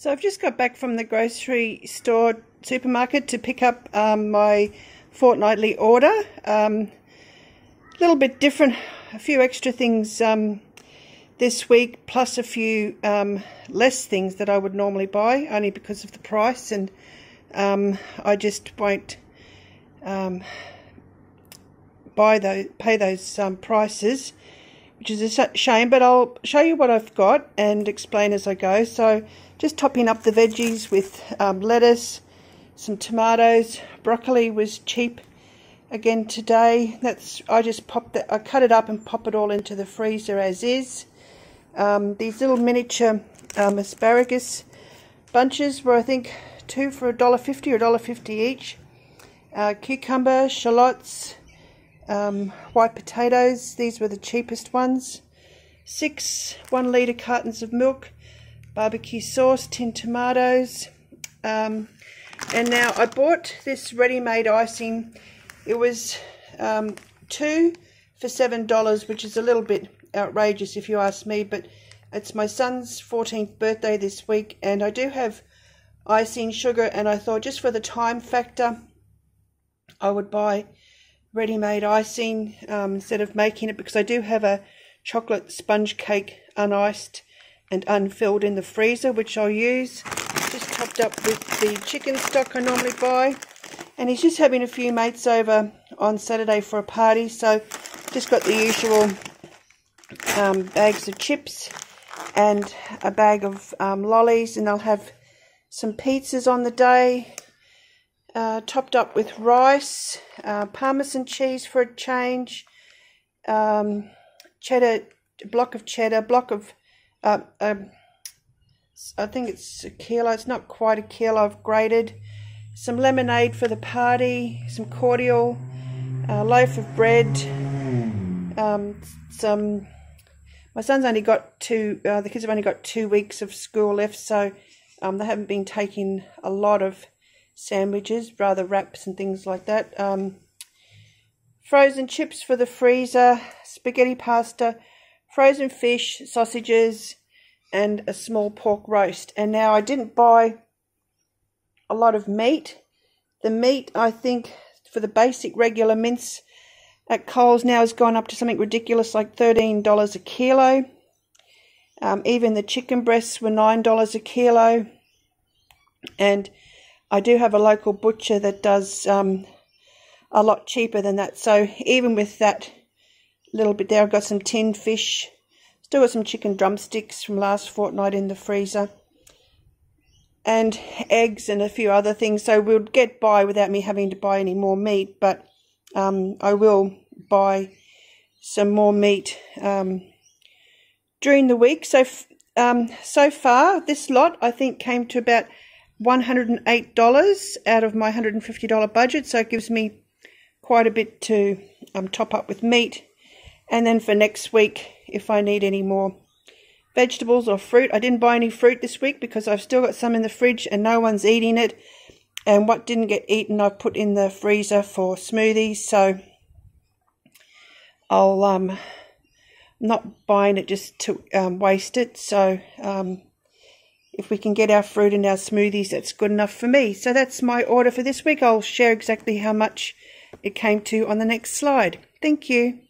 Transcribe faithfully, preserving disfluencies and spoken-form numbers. So I've just got back from the grocery store supermarket to pick up um, my fortnightly order. A um, little bit different, a few extra things um, this week, plus a few um, less things that I would normally buy, only because of the price, and um, I just won't um, buy those, pay those um, prices, which is a shame, but I'll show you what I've got and explain as I go. So just topping up the veggies with um, lettuce, some tomatoes. Broccoli was cheap again today. That's I just popped that, I cut it up and pop it all into the freezer as is. Um, these little miniature um, asparagus bunches were, I think, two for a dollar fifty or a dollar fifty each. Uh, cucumber, shallots, Um, white potatoes, these were the cheapest ones. Six one litre cartons of milk, barbecue sauce, tin tomatoes. Um, and now I bought this ready-made icing. It was um, two for seven dollars, which is a little bit outrageous if you ask me, but it's my son's fourteenth birthday this week, and I do have icing sugar, and I thought just for the time factor I would buy ready-made icing um, instead of making it, because I do have a chocolate sponge cake uniced and unfilled in the freezer, which I'll use. Just topped up with the chicken stock I normally buy, and he's just having a few mates over on Saturday for a party, so just got the usual um, bags of chips and a bag of um, lollies, and I'll have some pizzas on the day. Uh, topped up with rice, uh, parmesan cheese for a change, um, cheddar, block of cheddar, block of, uh, um, I think it's a kilo, it's not quite a kilo, I've grated, some lemonade for the party, some cordial, a loaf of bread, um, some, my son's only got two, uh, the kids have only got two weeks of school left, so um, they haven't been taking a lot of sandwiches, rather wraps and things like that. Um, frozen chips for the freezer, spaghetti pasta, frozen fish, sausages, and a small pork roast. And now I didn't buy a lot of meat. The meat, I think, for the basic regular mince at Coles now has gone up to something ridiculous like thirteen dollars a kilo. Um, even the chicken breasts were nine dollars a kilo. And I do have a local butcher that does um, a lot cheaper than that. So even with that little bit there, I've got some tinned fish. Still got some chicken drumsticks from last fortnight in the freezer. And eggs and a few other things. So we'll get by without me having to buy any more meat. But um, I will buy some more meat um, during the week. So, um, so far, this lot, I think, came to about one hundred and eight dollars out of my one hundred and fifty dollar budget, so it gives me quite a bit to um, top up with meat. And then for next week, if I need any more vegetables or fruit, I didn't buy any fruit this week because I've still got some in the fridge and no one's eating it, and what didn't get eaten I've put in the freezer for smoothies, so I'll um, not buying it just to um, waste it. So um, if we can get our fruit and our smoothies, that's good enough for me. So that's my order for this week. I'll share exactly how much it came to on the next slide. Thank you.